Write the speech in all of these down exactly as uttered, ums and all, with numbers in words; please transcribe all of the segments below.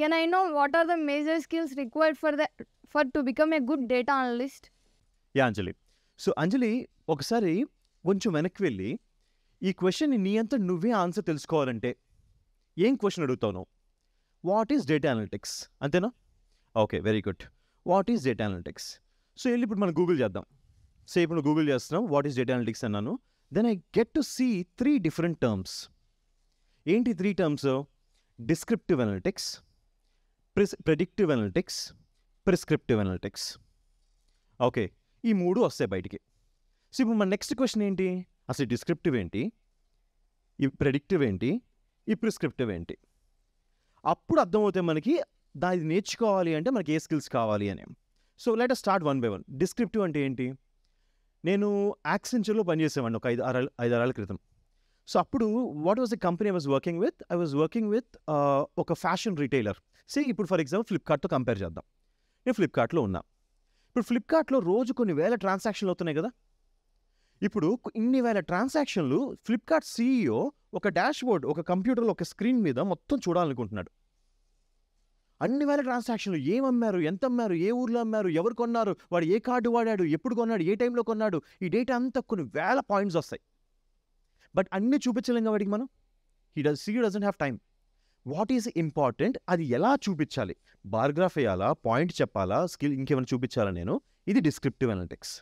Can I know what are the major skills required for the for to become a good data analyst? Yeah, Anjali. So, Anjali, okasari koncham venakki velli ee question ni anta nuvve answer telusukovalante em question adugutavano? What is data analytics? Antena? Okay, very good. What is data analytics? So, illi ippudu mana Google cheddam. Say ippudu Google chestunam what is data analytics annanu. Then I get to see three different terms. Enti three terms? Descriptive Analytics, Predictive Analytics, Prescriptive Analytics. Okay, ee moodu vastayi bayitiki. So ippudu mana next question enti? Asalu descriptive enti, ee predictive enti, ee prescriptive enti. అప్పుడు అర్థమవుతాయి మనకి దాన్ని నేర్చుకోవాలి అంటే మనకి ఏ skills కావాలి అని. So let us start one by one. Descriptive అంటే ఏంటి? నేను యాక్సెంచర్లో పనిచేసేవాడిని ఒక ఐదు ఆరు ఐదారాల క్రితం. సో అప్పుడు what was the company I was working with I was working with ఒక ఫ్యాషన్ రిటైలర్. సే ఇప్పుడు ఫర్ ఎగ్జాంపుల్ ఫ్లిప్కార్ట్తో కంపేర్ చేద్దాం. నేను ఫ్లిప్కార్ట్లో ఉన్నా. ఇప్పుడు ఫ్లిప్కార్ట్లో రోజు కొన్ని వేల ట్రాన్సాక్షన్లు అవుతున్నాయి కదా. ఇప్పుడు ఇన్ని వేల ట్రాన్సాక్షన్లు ఫ్లిప్కార్ట్ సీఈఓ ఒక డాష్బోర్డ్ ఒక కంప్యూటర్లో ఒక స్క్రీన్ మీద మొత్తం చూడాలనుకుంటున్నాడు. అన్ని వేల ట్రాన్సాక్షన్లు ఏమమ్మారు, ఎంత అమ్మారు, ఏ ఊర్లో అమ్మారు, ఎవరు కొన్నారు, వాడు ఏ కార్డు వాడాడు, ఎప్పుడు కొన్నాడు, ఏ టైంలో కొన్నాడు, ఈ డేటా అంతా కొన్ని వేల పాయింట్స్ వస్తాయి. బట్ అన్నీ చూపించలేం కదా వాడికి మనం. He does see doesn't have time. What is important, అది ఎలా చూపించాలి, బార్గ్రాఫ్ వేయాలా, పాయింట్ చెప్పాలా, స్కిల్ ఇంకేమైనా చూపించాలా నేను, ఇది డిస్క్రిప్టివ్ అనలిటిక్స్.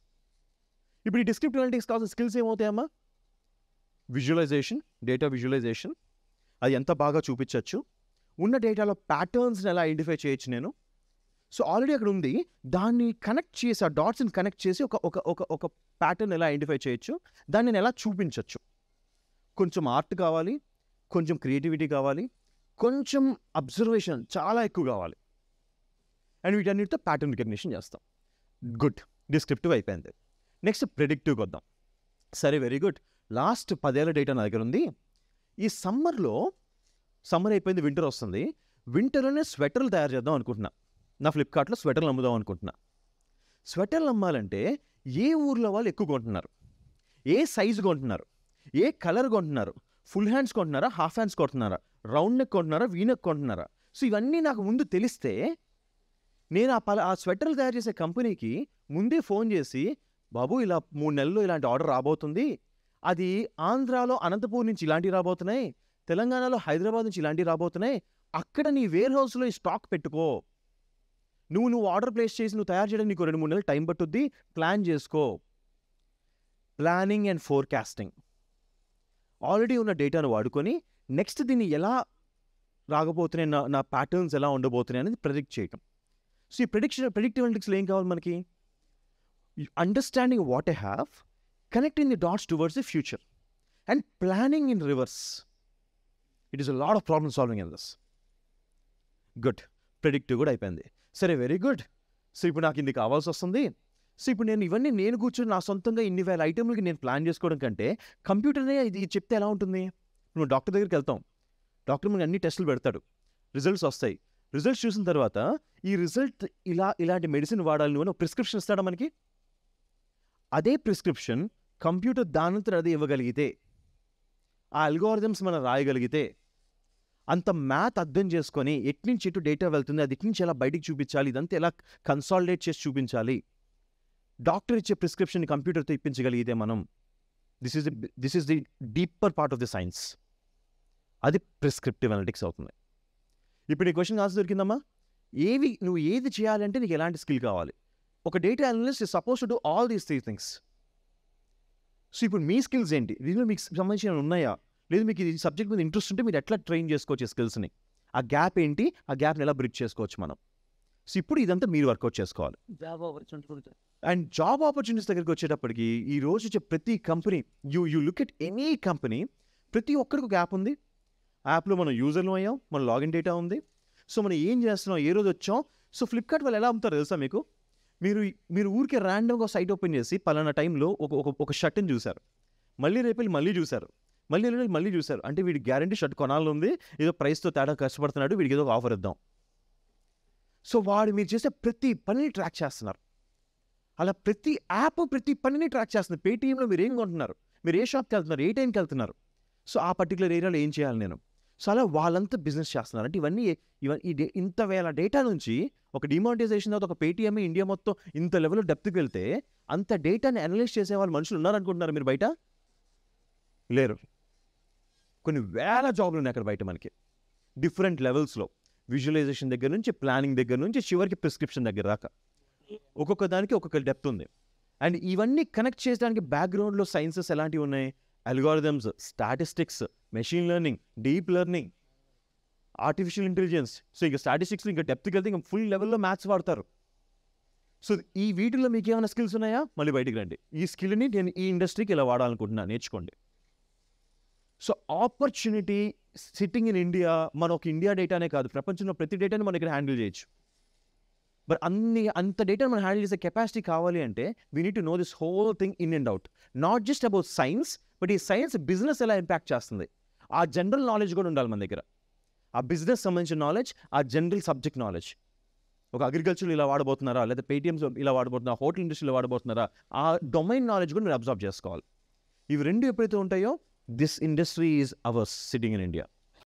ఇప్పుడు ఈ డిస్క్రిప్టివ్ అనలిటిక్స్ కావాల్సిన స్కిల్స్ ఏమవుతాయమ్మా? విజువలైజేషన్, డేటా విజువలైజేషన్, అది ఎంత బాగా చూపించవచ్చు, ఉన్న డేటాలో ప్యాటర్న్స్ని ఎలా ఐడెంటిఫై చేయొచ్చు నేను. సో ఆల్రెడీ అక్కడ ఉంది, దాన్ని కనెక్ట్ చేసి ఆ డాట్స్ని కనెక్ట్ చేసి ఒక ఒక ఒక ఒక ప్యాటర్న్ ఎలా ఐడెంటిఫై చేయొచ్చు, దాన్ని నేను ఎలా చూపించవచ్చు. కొంచెం ఆర్ట్ కావాలి, కొంచెం క్రియేటివిటీ కావాలి, కొంచెం అబ్జర్వేషన్ చాలా ఎక్కువ కావాలి. అండ్ వీటన్నిటితో ప్యాటర్న్ రికగ్నిషన్ చేస్తాం. గుడ్, డిస్క్రిప్టివ్ అయిపోయింది. నెక్స్ట్ ప్రెడిక్టివ్కి వద్దాం. సరే, వెరీ గుడ్. లాస్ట్ పదేళ్ళ డేటా నా దగ్గర ఉంది. ఈ సమ్మర్లో సమ్మర్ అయిపోయింది, వింటర్ వస్తుంది. వింటర్లోనే స్వెటర్లు తయారు చేద్దాం అనుకుంటున్నా. నా ఫ్లిప్కార్ట్లో స్వెటర్లు అమ్ముదాం అనుకుంటున్నా. స్వెటర్లు అమ్మాలంటే ఏ ఊర్లో వాళ్ళు ఎక్కువ కొంటున్నారు, ఏ సైజు కొంటున్నారు, ఏ కలర్ కొంటున్నారు, ఫుల్ హ్యాండ్స్ కొంటున్నారా, హాఫ్ హ్యాండ్స్ కొంటున్నారా, రౌండ్ నెక్ కొంటున్నారా, వీనెక్ కొంటున్నారా. సో ఇవన్నీ నాకు ముందు తెలిస్తే నేను ఆ పల ఆ స్వెటర్లు తయారు చేసే కంపెనీకి ముందే ఫోన్ చేసి, బాబు ఇలా మూడు నెలల్లో ఇలాంటి ఆర్డర్ రాబోతుంది, అది ఆంధ్రాలో అనంతపూర్ నుంచి ఇలాంటివి రాబోతున్నాయి, తెలంగాణలో హైదరాబాద్ నుంచి ఇలాంటివి రాబోతున్నాయి, అక్కడ నీ వేర్ హౌస్లో ఈ స్టాక్ పెట్టుకో, నువ్వు నువ్వు ఆర్డర్ ప్లేస్ చేసి నువ్వు తయారు చేయడానికి నీకు రెండు మూడు నెలలు టైం పట్టుద్ది, ప్లాన్ చేసుకో. Planning and forecasting. ఆల్రెడీ ఉన్న డేటాను వాడుకొని నెక్స్ట్ దీన్ని ఎలా రాకపోతున్నాయి, నా నా ప్యాటర్న్స్ ఎలా ఉండబోతున్నాయి అనేది ప్రెడిక్ట్ చేయటం. సో ఈ ప్రెడిక్షన్ ప్రెడిక్టివ్ అనలిటిక్స్లో ఏం కావాలి మనకి? Understanding what I have, connecting the dots towards the future, and planning in reverse. It is a lot of problem solving in this. Good. Predictive good అయిపోయింది. సరే, వెరీ గుడ్. సో ఇప్పుడు నాకు ఇందుకు కావాల్సి వస్తుంది. సో ఇప్పుడు నేను ఇవన్నీ నేను కూర్చొని నా సొంతంగా ఇన్ని వేల ఐటెంలకి నేను ప్లాన్ చేసుకోవడం కంటే కంప్యూటర్నే ఇది చెప్తే ఎలా ఉంటుంది? నువ్వు డాక్టర్ దగ్గరికి వెళ్తాం, డాక్టర్ మనకి అన్ని టెస్టులు పెడతాడు, రిజల్ట్స్ వస్తాయి. రిజల్ట్స్ చూసిన తర్వాత ఈ రిజల్ట్ ఇలా ఇలాంటి మెడిసిన్ వాడాలి నువ్వు అని ఒక ప్రిస్క్రిప్షన్ ఇస్తాడా మనకి? అదే ప్రిస్క్రిప్షన్ కంప్యూటర్ దానంతర అది ఇవ్వగలిగితే, ఆ అల్గోరిథమ్స్ మనం రాయగలిగితే, అంత మ్యాథ్ అర్థం చేసుకొని ఎట్నుంచి ఎటు డేటా వెళ్తుంది, అది ఎట్నుంచి ఎలా బయటికి చూపించాలి, ఇదంతా ఎలా కన్సాలిడేట్ చేసి చూపించాలి, డాక్టర్ ఇచ్చే ప్రిస్క్రిప్షన్ కంప్యూటర్తో ఇప్పించగలిగితే మనం, this is this is the deeper part of the science. అది ప్రిస్క్రిప్టివ్ అనలిటిక్స్ అవుతుంది. ఇప్పుడు ఈ క్వశ్చన్ ఆన్సర్ దొరికిందమ్మా. ఏవి నువ్వు ఏది చేయాలంటే నీకు ఎలాంటి స్కిల్ కావాలి? ఒక data analyst is suppose to do all these three things. So ఇప్పుడు మీ స్కిల్స్ ఏంటి, దీనిలో మీకు సంబంధించిన ఉన్నాయా, లేదు మీకు ఈ సబ్జెక్ట్ మీద ఇంట్రెస్ట్ ఉంటే మీరు ఎట్లా ట్రైన్ చేసుకోవచ్చు స్కిల్స్ని, ఆ గ్యాప్ ఏంటి, ఆ గ్యాప్ని ఎలా బ్రిడ్జ్ చేసుకోవచ్చు మనం. సో ఇప్పుడు ఇదంతా మీరు వర్కౌట్ చేసుకోవాలి. Job opportunity and job opportunities దగ్గరికి వచ్చేటప్పటికి ఈ రోజు వచ్చే ప్రతి company, you you look at any company, ప్రతి ఒక్కరికి ఒక యాప్ ఉంది. యాప్లో మనం యూజర్లు అయ్యాం, మన లాగిన్ డేటా ఉంది. సో మనం ఏం చేస్తున్నాం, ఏ రోజు వచ్చాం. సో ఫ్లిప్కార్ట్ వాళ్ళు ఎలా అమ్ముతారు తెలుసా మీకు? మీరు మీరు ఊరికే ర్యాండమ్గా సైట్ ఓపెన్ చేసి పలానా టైంలో ఒక ఒక ఒక షర్ట్ని చూశారు, మళ్ళీ రేపు వెళ్ళి మళ్ళీ చూశారు, మళ్ళీ రేపు మళ్ళీ చూశారు, అంటే వీడి గ్యారంటీ షర్ట్ కొనాలని ఉంది, ఏదో ప్రైస్తో తేడా కష్టపడుతున్నాడు, వీడికి ఏదో ఆఫర్ ఇద్దాం. సో వాడు మీరు చేసే ప్రతి పనిని ట్రాక్ చేస్తున్నారు. అలా ప్రతి యాప్ ప్రతి పనిని ట్రాక్ చేస్తున్నారు. పేటీఎంలో మీరు ఏం కొంటున్నారు, మీరు ఏ షాప్కి వెళ్తున్నారు, ఏ టైంకి వెళ్తున్నారు, సో ఆ పర్టికులర్ ఏరియాలో ఏం చేయాలి నేను. సో అలా వాళ్ళంతా బిజినెస్ చేస్తున్నారు. అంటే ఇవన్నీ ఇవన్నీ ఇంత వేల డేటా నుంచి ఒక డిమానిటైజేషన్ తర్వాత ఒక పేటీఎం ఇండియా మొత్తం ఇంత లెవెల్లో డెప్త్కి వెళ్తే అంత డేటాని అనలైజ్ చేసే వాళ్ళు మనుషులు ఉన్నారనుకుంటున్నారు మీరు బయట? లేరు. కొన్ని వేల జాబ్లు ఉన్నాయి అక్కడ బయట మనకి, డిఫరెంట్ లెవెల్స్లో, విజువలైజేషన్ దగ్గర నుంచి, ప్లానింగ్ దగ్గర నుంచి, చివరికి ప్రిస్క్రిప్షన్ దగ్గర దాకా ఒక్కొక్క దానికి ఒక్కొక్క డెప్త్ ఉంది. అండ్ ఇవన్నీ కనెక్ట్ చేయడానికి బ్యాక్గ్రౌండ్లో సైన్సెస్ ఎలాంటివి ఉన్నాయి? Algorithms, statistics, machine learning, deep learning, artificial intelligence. So ఇంకా స్టాటిస్టిక్స్ ఇంకా డెప్త్కి వెళ్తే ఇంకా ఫుల్ లెవెల్లో మ్యాథ్స్ వాడతారు. సో ఈ వీటిలో మీకు ఏమైనా స్కిల్స్ ఉన్నాయా? మళ్ళీ బయటకు రండి, ఈ స్కిల్ని నేను ఈ ఇండస్ట్రీకి ఇలా వాడాలనుకుంటున్నాను, నేర్చుకోండి. So opportunity sitting in India. మన ఒక ఇండియా డేటానే కాదు, ప్రపంచంలో ప్రతి డేటాని మనం ఇక్కడ హ్యాండిల్ చేయొచ్చు. బట్ అన్ని అంత డేటాను మనం హ్యాండిల్ చేసే కెపాసిటీ కావాలి అంటే we need to know this whole thing in and out, not just about science, but ఈ సైన్స్ బిజినెస్ ఎలా ఇంపాక్ట్ చేస్తుంది, ఆ జనరల్ నాలెడ్జ్ కూడా ఉండాలి మన దగ్గర. ఆ బిజినెస్ సంబంధించిన నాలెడ్జ్, ఆ జనరల్ సబ్జెక్ట్ నాలెడ్జ్. ఒక అగ్రికల్చర్లో ఇలా వాడబోతున్నారా, లేదా పేటీఎంస్ ఇలా వాడబోతున్నారా, హోటల్ ఇండస్ట్రీలో వాడబోతున్నారా, ఆ డొమైన్ నాలెడ్జ్ కూడా మీరు అబ్జర్వ్ చేసుకోవాలి. ఇవి రెండు ఎప్పుడైతే ఉంటాయో, this industry is ours sitting in India.